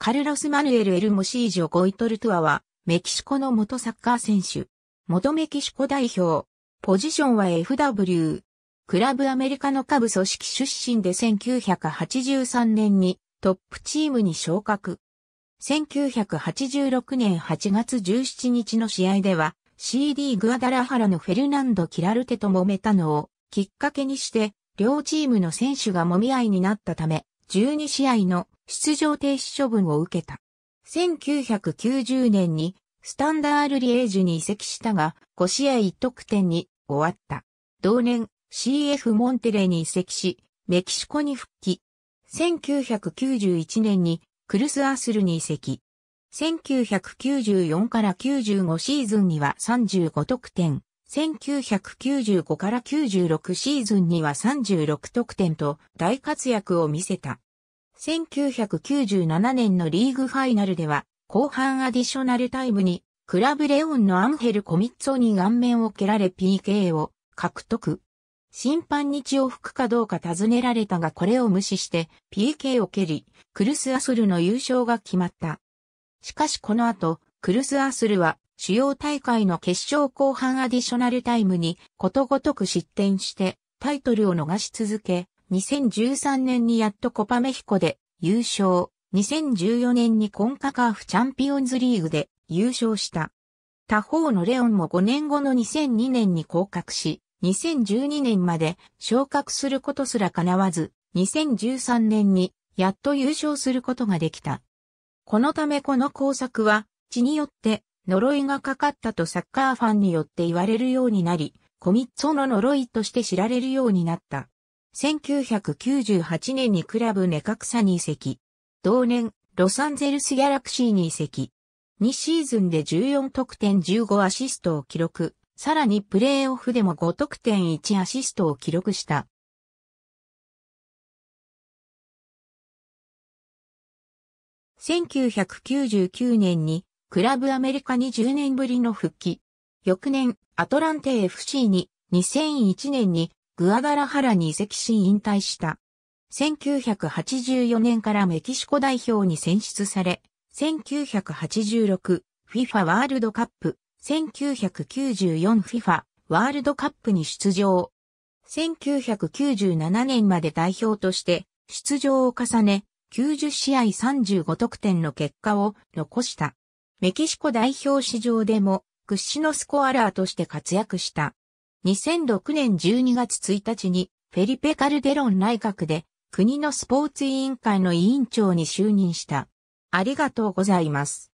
カルロス・マヌエル・エルモシージョ・ゴイトルトゥアは、メキシコの元サッカー選手。元メキシコ代表。ポジションは FW。クラブアメリカの下部組織出身で1983年にトップチームに昇格。1986年8月17日の試合では、CD グアダラハラのフェルナンド・キラルテと揉めたのをきっかけにして、両チームの選手が揉み合いになったため、12試合の出場停止処分を受けた。1990年にスタンダール・リエージュに移籍したが、5試合1得点に終わった。同年、CF モンテレーに移籍し、メキシコに復帰。1991年にクルス・アスルに移籍。1994から95シーズンには35得点。1995から96シーズンには36得点と大活躍を見せた。1997年のリーグファイナルでは後半アディショナルタイムにクラブレオンのアンヘル・コミッツォに顔面を蹴られ PK を獲得。審判に血を吹くかどうか尋ねられたがこれを無視して PK を蹴り、クルス・アスルの優勝が決まった。しかしこの後、クルス・アスルは主要大会の決勝後半アディショナルタイムにことごとく失点してタイトルを逃し続け、2013年にやっとコパメヒコで優勝、2014年にコンカカーフチャンピオンズリーグで優勝した。他方のレオンも5年後の2002年に降格し、2012年まで昇格することすら叶わず、2013年にやっと優勝することができた。このためこの功績は血によって呪いがかかったとサッカーファンによって言われるようになり、コミッツォの呪いとして知られるようになった。1998年にクラブネカクサに移籍。同年、ロサンゼルスギャラクシーに移籍。2シーズンで14得点15アシストを記録。さらにプレーオフでも5得点1アシストを記録した。1999年にクラブアメリカに10年ぶりの復帰。翌年、アトランテ FC に2001年にグアダラハラに移籍し引退した。1984年からメキシコ代表に選出され、1986 FIFA ワールドカップ、1994 FIFA ワールドカップに出場。1997年まで代表として出場を重ね、90試合35得点の結果を残した。メキシコ代表史上でも屈指のスコアラーとして活躍した。2006年12月1日にフェリペ・カルデロン内閣で国のスポーツ委員会の委員長に就任した。ありがとうございます。